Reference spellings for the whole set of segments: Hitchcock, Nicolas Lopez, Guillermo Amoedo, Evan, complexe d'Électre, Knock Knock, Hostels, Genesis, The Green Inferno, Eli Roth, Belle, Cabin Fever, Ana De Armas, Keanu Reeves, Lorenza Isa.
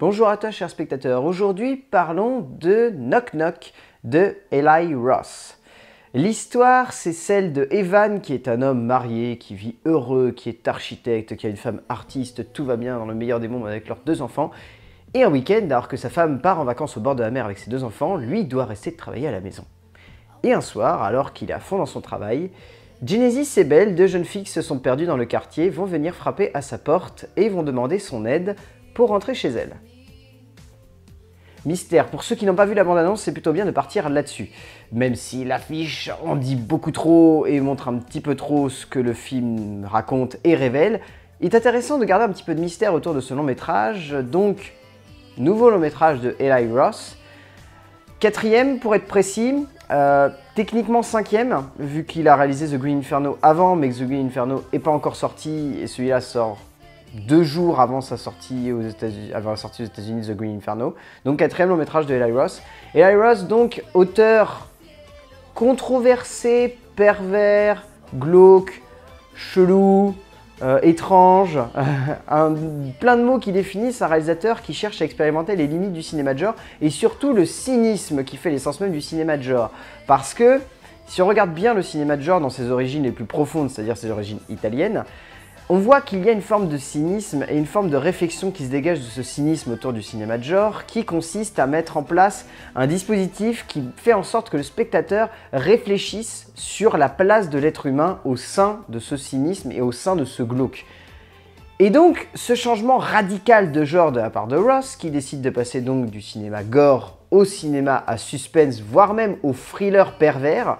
Bonjour à toi chers spectateurs, aujourd'hui parlons de Knock Knock de Eli Roth. L'histoire c'est celle de Evan qui est un homme marié, qui vit heureux, qui est architecte, qui a une femme artiste, tout va bien dans le meilleur des mondes avec leurs deux enfants. Et un week-end, alors que sa femme part en vacances au bord de la mer avec ses deux enfants, lui doit rester travailler à la maison. Et un soir, alors qu'il est à fond dans son travail, Genesis et Belle, deux jeunes filles qui se sont perdues dans le quartier, vont venir frapper à sa porte et vont demander son aide pour rentrer chez elles. Mystère, pour ceux qui n'ont pas vu la bande-annonce, c'est plutôt bien de partir là-dessus. Même si l'affiche en dit beaucoup trop et montre un petit peu trop ce que le film raconte et révèle, il est intéressant de garder un petit peu de mystère autour de ce long-métrage, donc nouveau long-métrage de Eli Roth. Quatrième pour être précis, techniquement cinquième, vu qu'il a réalisé The Green Inferno avant, mais que The Green Inferno n'est pas encore sorti, et celui-là sort 2 jours avant sa sortie aux États-Unis, The Green Inferno. Donc quatrième long métrage de Eli Roth. Eli Roth, donc auteur controversé, pervers, glauque, chelou, étrange, plein de mots qui définissent un réalisateur qui cherche à expérimenter les limites du cinéma de genre et surtout le cynisme qui fait l'essence même du cinéma de genre. Parce que si on regarde bien le cinéma de genre dans ses origines les plus profondes, c'est-à-dire ses origines italiennes, on voit qu'il y a une forme de cynisme et une forme de réflexion qui se dégage de ce cynisme autour du cinéma de genre qui consiste à mettre en place un dispositif qui fait en sorte que le spectateur réfléchisse sur la place de l'être humain au sein de ce cynisme et au sein de ce glauque. Et donc, ce changement radical de genre de la part de Roth, qui décide de passer donc du cinéma gore au cinéma à suspense, voire même au thriller pervers,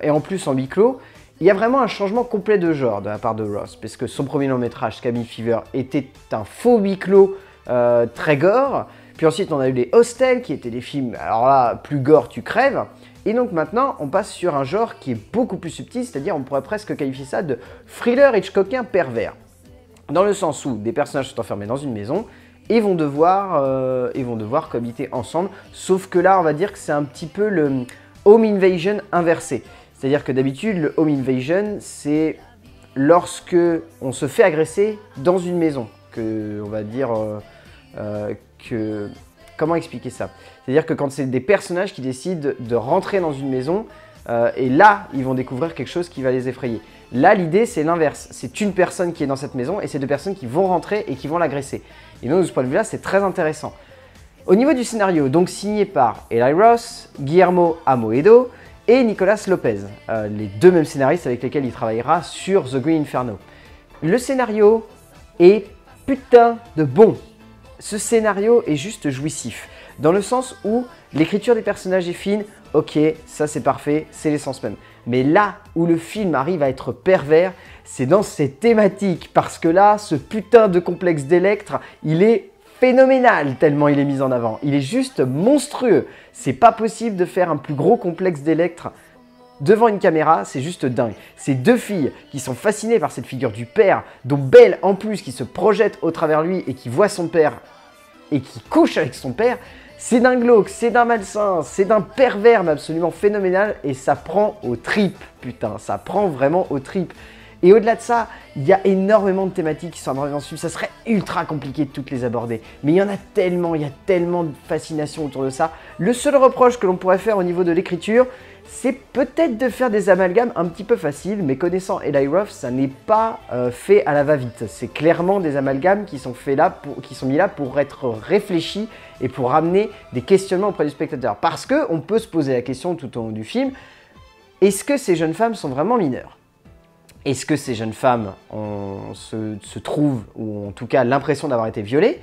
et en plus en huis clos, il y a vraiment un changement complet de genre de la part de Roth, parce que son premier long métrage, Cabin Fever, était un faux huis clos très gore. Puis ensuite, on a eu les Hostels, qui étaient des films, alors là, plus gore, tu crèves. Et donc maintenant, on passe sur un genre qui est beaucoup plus subtil, c'est-à-dire on pourrait presque qualifier ça de thriller hitchcockien pervers. Dans le sens où des personnages sont enfermés dans une maison et vont devoir cohabiter ensemble. Sauf que là, on va dire que c'est un petit peu le home invasion inversé. C'est-à-dire que d'habitude, le home invasion, c'est lorsque on se fait agresser dans une maison. Que, on va dire que... Comment expliquer ça? C'est-à-dire que quand c'est des personnages qui décident de rentrer dans une maison, et là, ils vont découvrir quelque chose qui va les effrayer. Là, l'idée, c'est l'inverse. C'est une personne qui est dans cette maison, et c'est 2 personnes qui vont rentrer et qui vont l'agresser. Et donc, de ce point de vue-là, c'est très intéressant. Au niveau du scénario, donc signé par Eli Roth, Guillermo Amoedo, et Nicolas Lopez, les 2 mêmes scénaristes avec lesquels il travaillera sur The Green Inferno. Le scénario est putain de bon. Ce scénario est juste jouissif, dans le sens où l'écriture des personnages est fine, ok, ça c'est parfait, c'est l'essence même. Mais là où le film arrive à être pervers, c'est dans ses thématiques, parce que là, ce putain de complexe d'Électre, il est phénoménal tellement il est mis en avant. Il est juste monstrueux. C'est pas possible de faire un plus gros complexe d'Électre devant une caméra, c'est juste dingue. Ces 2 filles qui sont fascinées par cette figure du père, dont Belle en plus qui se projette au travers lui et qui voit son père et qui couche avec son père, c'est d'un glauque, c'est d'un malsain, c'est d'un pervers mais absolument phénoménal et ça prend aux tripes, putain, ça prend vraiment aux tripes. Et au-delà de ça, il y a énormément de thématiques qui sont abordées dans ce film. Ça serait ultra compliqué de toutes les aborder. Mais il y en a tellement, il y a tellement de fascination autour de ça. Le seul reproche que l'on pourrait faire au niveau de l'écriture, c'est peut-être de faire des amalgames un petit peu faciles. Mais connaissant Eli Roth, ça n'est pas fait à la va-vite. C'est clairement des amalgames qui sont faits là, qui sont mis là pour être réfléchis et pour amener des questionnements auprès du spectateur. Parce qu'on peut se poser la question tout au long du film, est-ce que ces jeunes femmes sont vraiment mineures ? Est-ce que ces jeunes femmes se trouvent, ou en tout cas l'impression d'avoir été violées?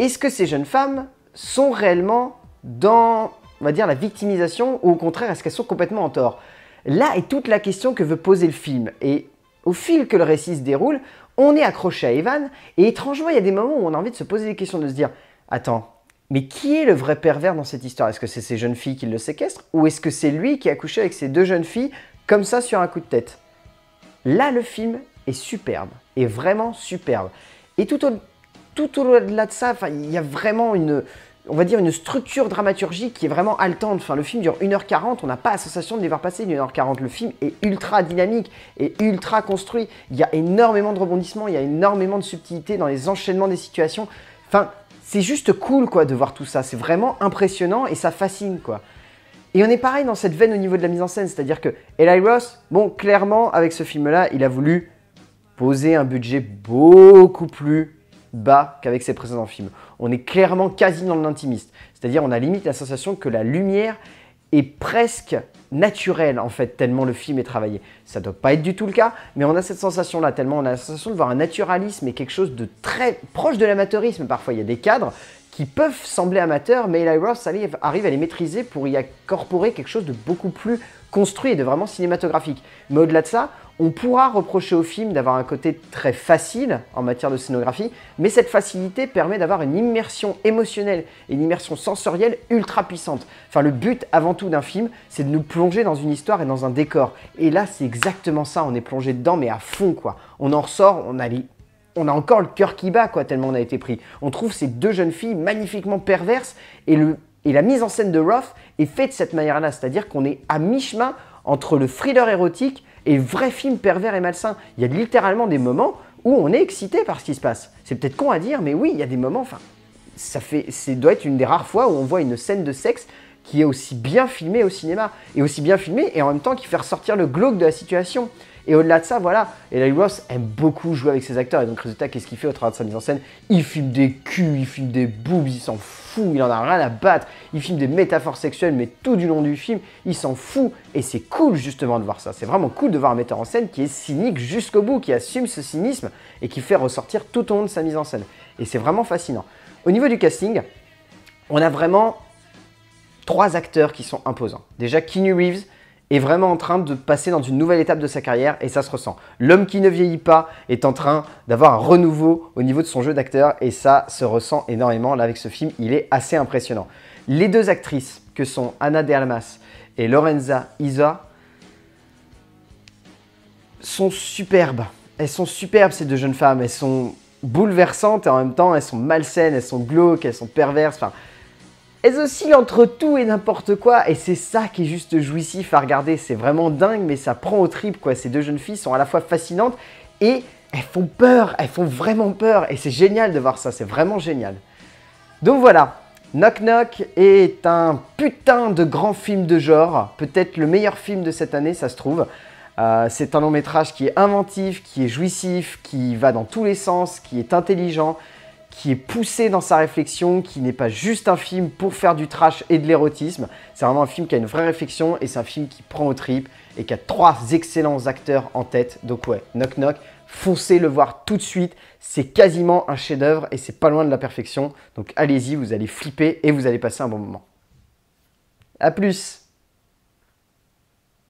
Est-ce que ces jeunes femmes sont réellement dans, on va dire, la victimisation, ou au contraire, est-ce qu'elles sont complètement en tort? Là est toute la question que veut poser le film, et au fil que le récit se déroule, on est accroché à Evan, et étrangement, il y a des moments où on a envie de se poser des questions, de se dire « Attends, mais qui est le vrai pervers dans cette histoire? Est-ce que c'est ces jeunes filles qui le séquestrent? Ou est-ce que c'est lui qui a couché avec ces 2 jeunes filles, comme ça, sur un coup de tête ?» Là, le film est superbe, est vraiment superbe. Et tout au-delà de ça, il y a vraiment une, on va dire, une structure dramaturgique qui est vraiment haletante. Enfin, le film dure 1h40, on n'a pas la sensation de les voir passer une 1h40. Le film est ultra dynamique, est ultra construit. Il y a énormément de rebondissements, il y a énormément de subtilité dans les enchaînements des situations. Enfin, C'est juste cool quoi de voir tout ça, c'est vraiment impressionnant et ça fascine quoi. Et on est pareil dans cette veine au niveau de la mise en scène, c'est-à-dire que Eli Roth, bon, clairement, avec ce film-là, il a voulu poser un budget beaucoup plus bas qu'avec ses précédents films. On est clairement quasi dans l'intimiste, c'est-à-dire on a limite la sensation que la lumière est presque naturelle, en fait, tellement le film est travaillé. Ça doit pas être du tout le cas, mais on a cette sensation-là, tellement on a la sensation de voir un naturalisme et quelque chose de très proche de l'amateurisme. Parfois, il y a des cadres qui peuvent sembler amateurs, mais Eli Roth arrive à les maîtriser pour y incorporer quelque chose de beaucoup plus construit et de vraiment cinématographique. Mais au-delà de ça, on pourra reprocher au film d'avoir un côté très facile en matière de scénographie, mais cette facilité permet d'avoir une immersion émotionnelle et une immersion sensorielle ultra puissante. Enfin, le but avant tout d'un film, c'est de nous plonger dans une histoire et dans un décor. Et là, c'est exactement ça, on est plongé dedans, mais à fond, quoi. On en ressort, on a encore le cœur qui bat, quoi, tellement on a été pris. On trouve ces deux jeunes filles magnifiquement perverses et la mise en scène de Roth est faite de cette manière-là, c'est-à-dire qu'on est à mi-chemin entre le thriller érotique et vrai film pervers et malsain. Il y a littéralement des moments où on est excité par ce qui se passe. C'est peut-être con à dire, mais oui, il y a des moments, enfin, ça doit être une des rares fois où on voit une scène de sexe qui est aussi bien filmée au cinéma, et aussi bien filmée, et en même temps qui fait ressortir le glauque de la situation. Et au-delà de ça, voilà, Eli Roth aime beaucoup jouer avec ses acteurs, et donc résultat, qu'est-ce qu'il fait au travers de sa mise en scène? Il filme des culs, il filme des boobs, il s'en fout, il en a rien à battre, il filme des métaphores sexuelles, mais tout du long du film, il s'en fout, et c'est cool justement de voir ça, c'est vraiment cool de voir un metteur en scène qui est cynique jusqu'au bout, qui assume ce cynisme, et qui fait ressortir tout au long de sa mise en scène, et c'est vraiment fascinant. Au niveau du casting, on a vraiment trois acteurs qui sont imposants. Déjà, Keanu Reeves est vraiment en train de passer dans une nouvelle étape de sa carrière et ça se ressent. L'homme qui ne vieillit pas est en train d'avoir un renouveau au niveau de son jeu d'acteur et ça se ressent énormément. Là, avec ce film, il est assez impressionnant. Les deux actrices que sont Ana De Armas et Lorenza Isa sont superbes. Elles sont superbes, ces deux jeunes femmes. Elles sont bouleversantes et en même temps, elles sont malsaines, elles sont glauques, elles sont perverses. Enfin, elles oscillent entre tout et n'importe quoi, et c'est ça qui est juste jouissif à regarder. C'est vraiment dingue, mais ça prend aux tripes, quoi. Ces deux jeunes filles sont à la fois fascinantes et elles font peur, elles font vraiment peur. Et c'est génial de voir ça, c'est vraiment génial. Donc voilà, Knock Knock est un putain de grand film de genre. Peut-être le meilleur film de cette année, ça se trouve. C'est un long métrage qui est inventif, qui est jouissif, qui va dans tous les sens, qui est intelligent, qui est poussé dans sa réflexion, qui n'est pas juste un film pour faire du trash et de l'érotisme. C'est vraiment un film qui a une vraie réflexion et c'est un film qui prend aux tripes et qui a trois excellents acteurs en tête. Donc ouais, Knock Knock, foncez le voir tout de suite. C'est quasiment un chef-d'œuvre et c'est pas loin de la perfection. Donc allez-y, vous allez flipper et vous allez passer un bon moment. A plus!